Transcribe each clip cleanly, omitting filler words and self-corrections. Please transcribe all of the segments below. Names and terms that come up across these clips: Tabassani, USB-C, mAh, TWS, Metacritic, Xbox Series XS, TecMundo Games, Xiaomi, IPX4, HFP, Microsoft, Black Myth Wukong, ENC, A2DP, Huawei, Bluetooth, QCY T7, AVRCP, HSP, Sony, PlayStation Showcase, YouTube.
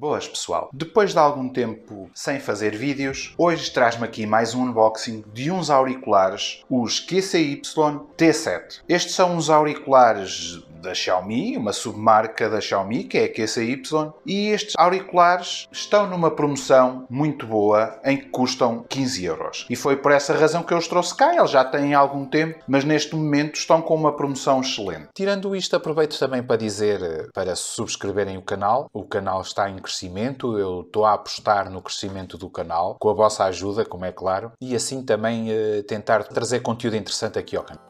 Boas pessoal, depois de algum tempo sem fazer vídeos, hoje traz-me aqui mais um unboxing de uns auriculares, os QCY T7. Estes são uns auriculares da Xiaomi, uma submarca da Xiaomi, que é a QCY, e estes auriculares estão numa promoção muito boa em que custam 15€. E foi por essa razão que eu os trouxe cá, eles já têm algum tempo, mas neste momento estão com uma promoção excelente. Tirando isto, aproveito também para dizer para subscreverem o canal está em crescimento, eu estou a apostar no crescimento do canal, com a vossa ajuda, como é claro, e assim também tentar trazer conteúdo interessante aqui ao canal.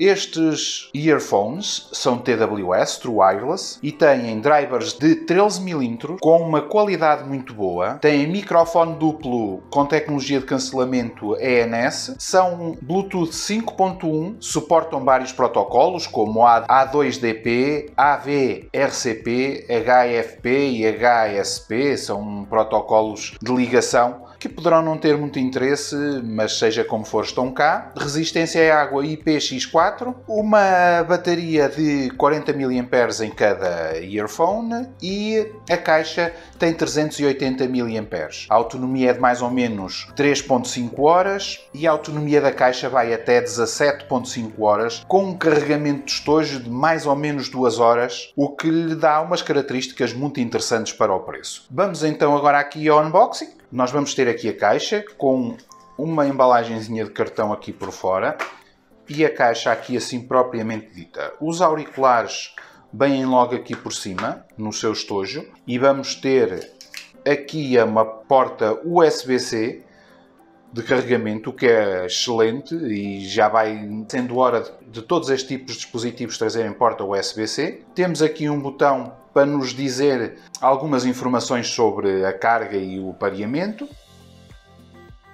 Estes earphones são TWS, True Wireless, e têm drivers de 13mm com uma qualidade muito boa, têm microfone duplo com tecnologia de cancelamento ENC, são Bluetooth 5.1, suportam vários protocolos como a A2DP, AVRCP, HFP e HSP, são protocolos de ligação que poderão não ter muito interesse, mas seja como for, estão cá. Resistência à água IPX4, uma bateria de 40 mAh em cada earphone e a caixa tem 380 mAh. A autonomia é de mais ou menos 3.5 horas e a autonomia da caixa vai até 17.5 horas, com um carregamento de estojo de mais ou menos 2 horas, o que lhe dá umas características muito interessantes para o preço. Vamos então agora aqui ao unboxing. Nós vamos ter aqui a caixa com uma embalagenzinha de cartão aqui por fora e a caixa aqui assim propriamente dita. Os auriculares vêm logo aqui por cima, no seu estojo, e vamos ter aqui uma porta USB-C de carregamento, o que é excelente e já vai sendo hora de todos estes tipos de dispositivos trazerem porta USB-C. Temos aqui um botão para nos dizer algumas informações sobre a carga e o pareamento.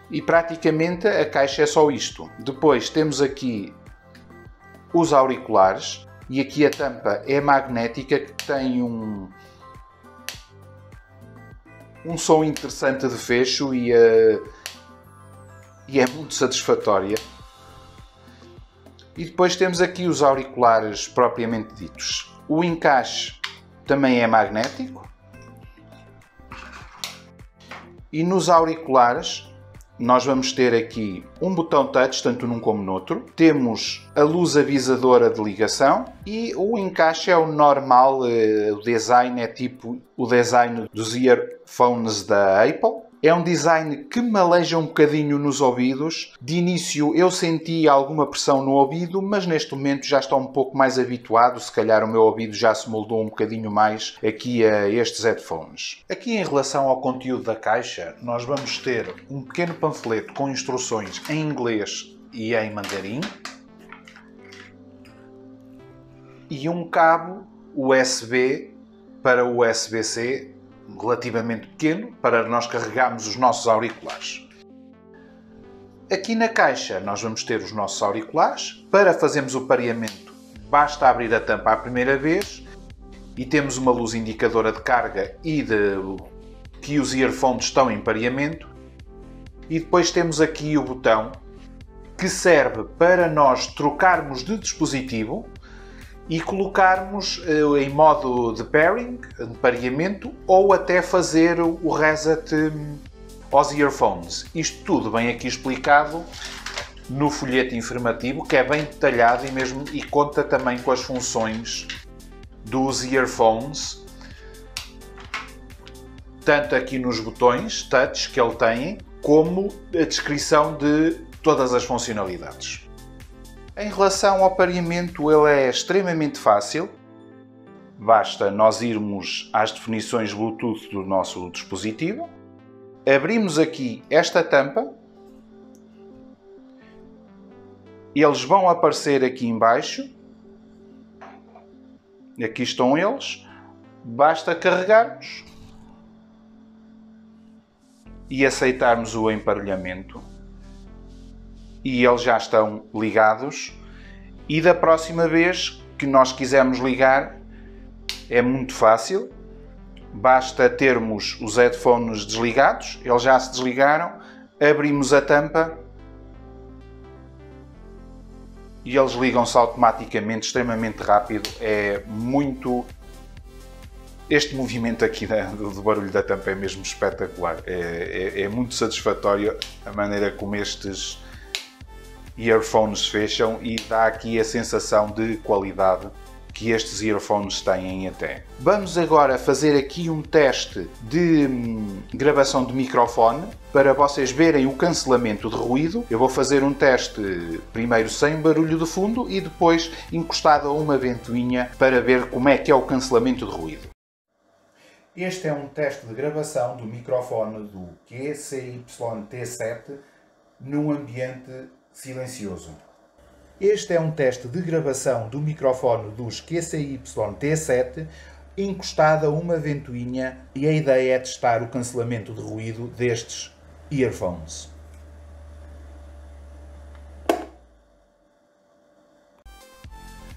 E praticamente a caixa é só isto. Depois temos aqui os auriculares e aqui a tampa é magnética, que tem um som interessante de fecho e é muito satisfatória. E depois temos aqui os auriculares propriamente ditos. O encaixe também é magnético e nos auriculares nós vamos ter aqui um botão touch, tanto num como no outro. Temos a luz avisadora de ligação e o encaixe é o normal, o design é tipo o design dos earphones da Apple. É um design que me aleija um bocadinho nos ouvidos. De início eu senti alguma pressão no ouvido, mas neste momento já estou um pouco mais habituado. Se calhar o meu ouvido já se moldou um bocadinho mais aqui a estes headphones. Aqui em relação ao conteúdo da caixa, nós vamos ter um pequeno panfleto com instruções em inglês e em mandarim. E um cabo USB para USB-C. Relativamente pequeno, para nós carregarmos os nossos auriculares. Aqui na caixa nós vamos ter os nossos auriculares. Para fazermos o pareamento, basta abrir a tampa à primeira vez e temos uma luz indicadora de carga e de que os earphones estão em pareamento. E depois temos aqui o botão que serve para nós trocarmos de dispositivo e colocarmos em modo de pairing, de pareamento, ou até fazer o reset aos earphones. Isto tudo bem aqui explicado no folheto informativo, que é bem detalhado e conta também com as funções dos earphones, tanto aqui nos botões touch que ele tem, como a descrição de todas as funcionalidades. Em relação ao pareamento, ele é extremamente fácil. Basta nós irmos às definições Bluetooth do nosso dispositivo. Abrimos aqui esta tampa. Eles vão aparecer aqui em baixo. Aqui estão eles. Basta carregarmos e aceitarmos o emparelhamento. E eles já estão ligados, e da próxima vez que nós quisermos ligar é muito fácil, basta termos os headphones desligados, eles já se desligaram, abrimos a tampa e eles ligam-se automaticamente, extremamente rápido, é muito Este movimento aqui do barulho da tampa é mesmo espetacular, é muito satisfatório a maneira como estes earphones fecham e dá aqui a sensação de qualidade que estes earphones têm até. Vamos agora fazer aqui um teste de gravação de microfone para vocês verem o cancelamento de ruído. Eu vou fazer um teste primeiro sem barulho de fundo e depois encostado a uma ventoinha para ver como é que é o cancelamento de ruído. Este é um teste de gravação do microfone do QCY T7 num ambiente silencioso. Este é um teste de gravação do microfone dos QCY T7 encostado a uma ventoinha e a ideia é testar o cancelamento de ruído destes earphones.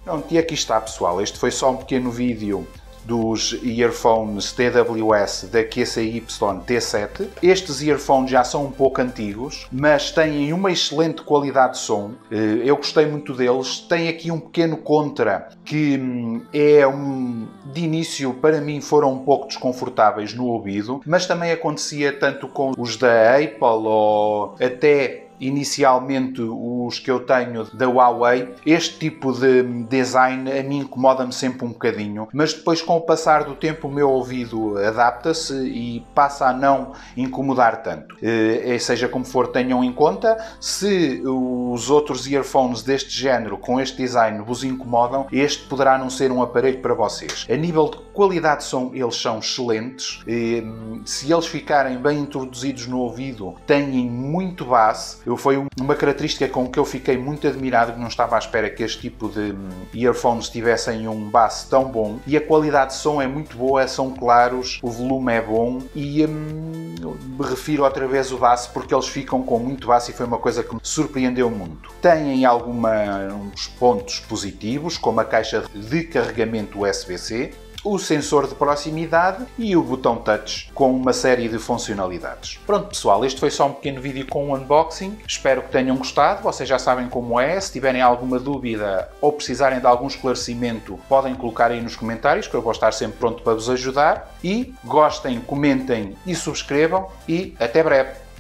Pronto, e aqui está, pessoal. Este foi só um pequeno vídeo dos earphones TWS da QCY T7. Estes earphones já são um pouco antigos, mas têm uma excelente qualidade de som. Eu gostei muito deles. Tem aqui um pequeno contra que de início para mim foram um pouco desconfortáveis no ouvido, mas também acontecia tanto com os da Apple ou até inicialmente os que eu tenho da Huawei. Este tipo de design a mim incomoda-me sempre um bocadinho, mas depois com o passar do tempo o meu ouvido adapta-se e passa a não incomodar tanto. Seja como for, tenham em conta, se os outros earphones deste género com este design vos incomodam, este poderá não ser um aparelho para vocês. A nível de qualidade de som eles são excelentes, se eles ficarem bem introduzidos no ouvido têm muito bass. Foi uma característica com que eu fiquei muito admirado, que não estava à espera que este tipo de earphones tivessem um bass tão bom, e a qualidade de som é muito boa, são claros, o volume é bom e me refiro outra vez ao bass porque eles ficam com muito bass e foi uma coisa que me surpreendeu muito. Têm alguns pontos positivos, como a caixa de carregamento USB-C, o sensor de proximidade e o botão touch com uma série de funcionalidades. Pronto, pessoal, este foi só um pequeno vídeo com um unboxing. Espero que tenham gostado. Vocês já sabem como é. Se tiverem alguma dúvida ou precisarem de algum esclarecimento, podem colocar aí nos comentários, que eu vou estar sempre pronto para vos ajudar. E gostem, comentem e subscrevam. E até breve!